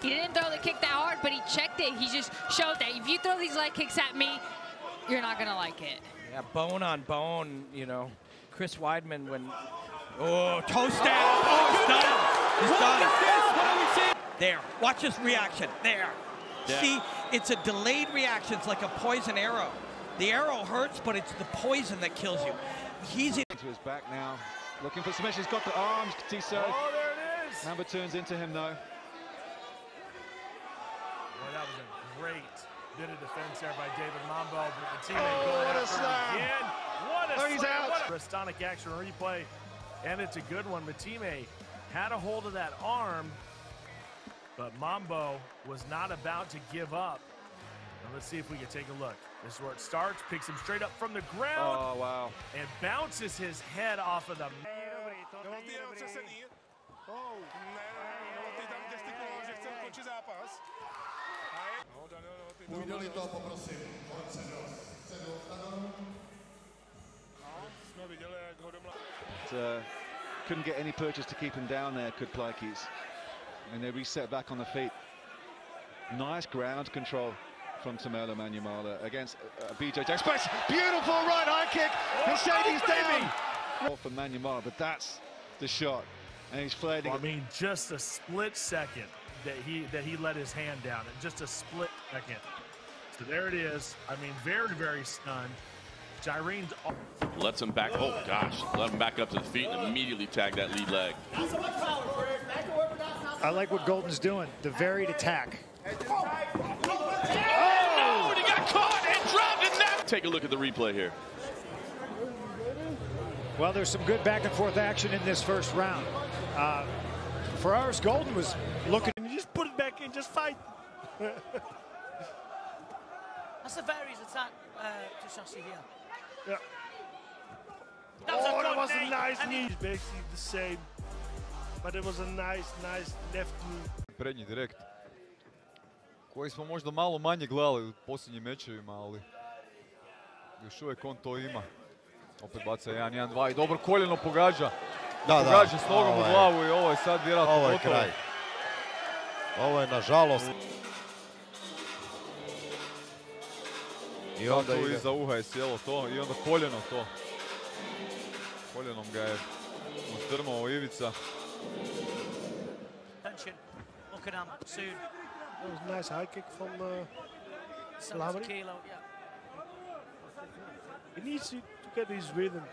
He didn't throw the kick that hard, but he checked it. He just showed that if you throw these leg kicks at me, you're not going to like it. Yeah, bone on bone, you know. Chris Weidman when... Oh, toe stab. Oh, he's done. He's done. There. Watch his reaction. There. Yeah. See, it's a delayed reaction. It's like a poison arrow. The arrow hurts, but it's the poison that kills you. He's in to his back now. Looking for submission. He's got the arms, Tiso. Oh, there it is. Number turns into him, though. Boy, that was a great bit of defense there by David Mambo. But the teammate going what a slam. Again. What a slam. He's out. What a Rastonic action replay. And it's a good one. Matime had a hold of that arm, but Mambo was not about to give up. And let's see if we can take a look. This is where it starts. Picks him straight up from the ground. Oh, wow. And bounces his head off of the mat. Couldn't get any purchase to keep him down there, could Plykes. And they reset back on the feet. Nice ground control from Tumelo Manumala against BJJ. Beautiful right high kick. Mercedes down. For Manumala, but that's the shot. And he's flared again. I mean, just a split second that he let his hand down. And just a split second. So there it is. I mean, very, very stunned. Jairene's off. Lets him back. Oh, gosh. Let him back up to the feet and immediately tag that lead leg. I like what Golden's doing. The varied attack. Oh. Oh, and he got caught and dropped in that. Take a look at the replay here. Well, there's some good back-and-forth action in this first round. Ferraris Golden was looking. You just put it back in. Just fight. That's the varied attack to Chassi here. Yeah. That was a nice knee. Basically the same, but it was a nice left knee. Prednji direkt, koji smo možda malo manje gledali u posljednjim mečevima, ali još uvijek on to ima. Opet baca 1-1-2 i dobro koljeno pogađa. Pogađa s nogom u glavu i ovo je sad vjerojatno gotovo. Ovo je kraj. Ovo je nažalost. I onda tu iza uha je sjelo to i onda koljeno to. Koljenom ga je ustrmao Ivica. That was a nice high kick from Slavery. He needs to get his rhythm,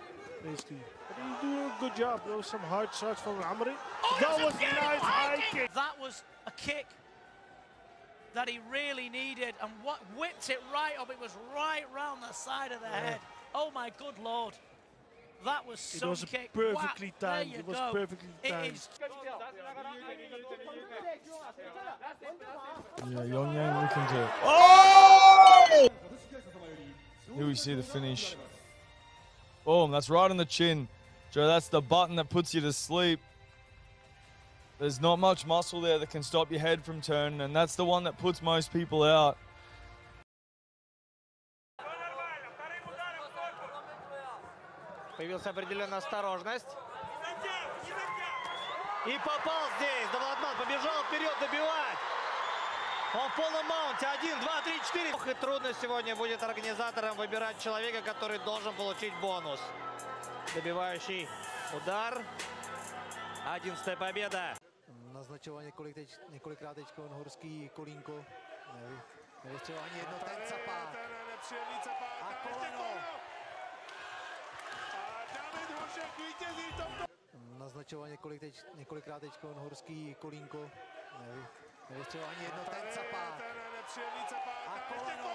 basically. But he did a good job. There was some hard shots from Amri. Oh, that was a nice high kick. That was a kick that he really needed, and what whipped it right up. It was right round the side of the head. Oh my good lord. That was some kick. Perfectly timed. It was perfectly timed. Yeah, Yong Yang looking to. Oh! Here we see the finish. Boom! That's right on the chin, Joe. That's the button that puts you to sleep. There's not much muscle there that can stop your head from turning, and that's the one that puts most people out. Появилась определенная осторожность. И попал здесь. Довладман побежал вперед добивать. Он в полном маунте. 1, 2, 3, 4. И трудно сегодня будет организаторам выбирать человека, который должен получить бонус. Добивающий удар. 11-я победа. Назначение неколикратечко Горский колинко. Навещивание одно тенцапа. Naznačovanie niekoľkrátečko Horský kolínko. Ešte ani jedno ten capá. A koleno.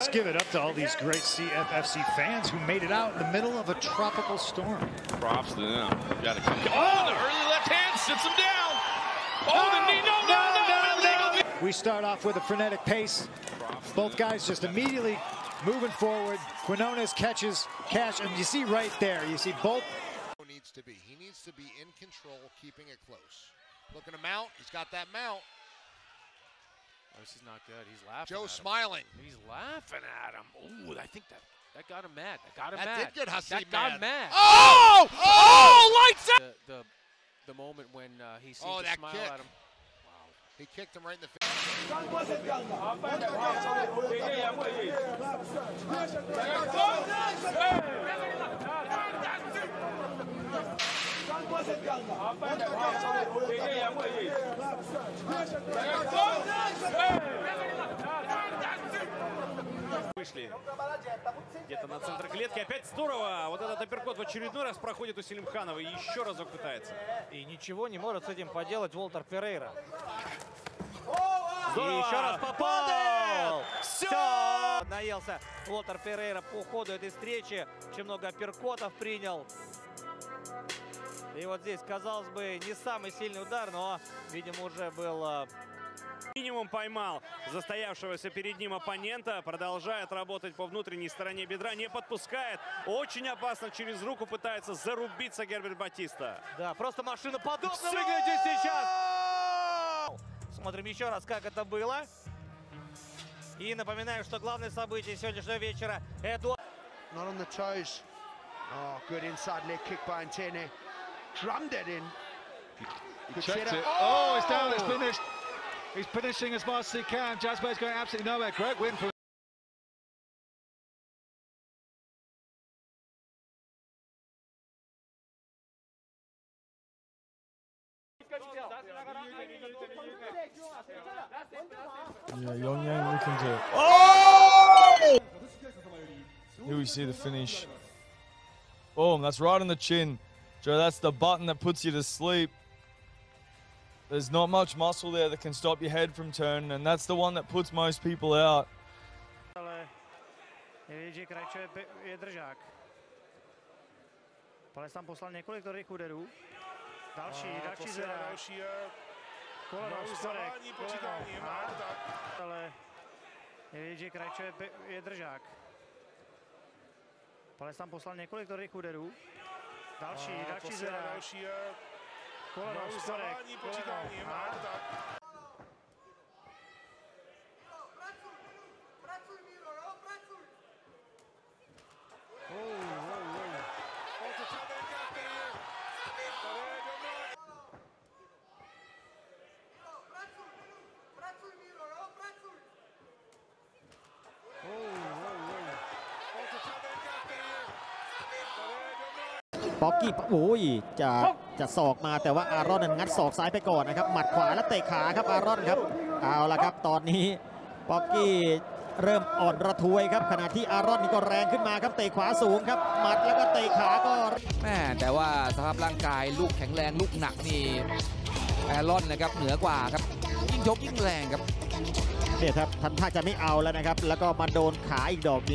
Let's give it up to all these great CFFC fans who made it out in the middle of a tropical storm. Props to them. Got to come. Oh, the early left hand sits him down. Oh, the knee. No. We start off with a frenetic pace. Both guys just immediately moving forward. Quinones catches Cash, and you see right there, you see both. He needs to be in control, keeping it close. Looking to mount, he's got that mount. Oh, this is not good, he's laughing. Joe smiling. He's laughing at him. Ooh, I think that got him mad. That got him mad. That did get Hasib mad. Oh! Oh! Lights out! The the moment when he seemed to smile at him. Wow. He kicked him right in the face. Где-то на центр клетки. Опять здорово. Вот этот апперкот в очередной раз проходит у Селимханова. И еще разок пытается. И ничего не может с этим поделать Волтер Перейра. И еще раз попал. Все. Наелся Волтер Перейра по ходу этой встречи. Очень много апперкотов принял. И вот здесь, казалось бы, не самый сильный удар, но, видимо, уже был... Минимум поймал застоявшегося перед ним оппонента. Продолжает работать по внутренней стороне бедра. Не подпускает. Очень опасно через руку пытается зарубиться Герберт Батиста. Да, просто машина подобно выглядит сейчас. Смотрим еще раз, как это было. И напоминаю, что главное событие сегодняшнего вечера это... He's finishing as fast as he can. Jasper's going absolutely nowhere. Great win for him. Yeah, Yong Yang looking to... Oh! Here we see the finish. Boom, that's right on the chin. Joe, that's the button that puts you to sleep. There's not much muscle there that can stop your head from turning, and that's the one that puts most people out. Pocky โอ้ยจะสอกมาแต่ว่าอารอนนั้นงัดศอกซ้ายไปก่อนนะครับหมัดขวาและเตะขาครับอารอนครับเอาละครับตอนนี้ป๊อกกี้เริ่มอ่อนระทวยครับขณะที่อารอนนี่ก็แรงขึ้นมาครับเตะขวาสูงครับหมัดแล้วก็เตะขาก็แม่แต่ว่าสภาพร่างกายลูกแข็งแรงลูกหนักนี่อารอนนะครับเหนือกว่าครับยิ่งยกยิ่งแรงครับเนี่ยครับทันท่าจะไม่เอาแล้วนะครับแล้วก็มาโดนขาอีกดอกนี้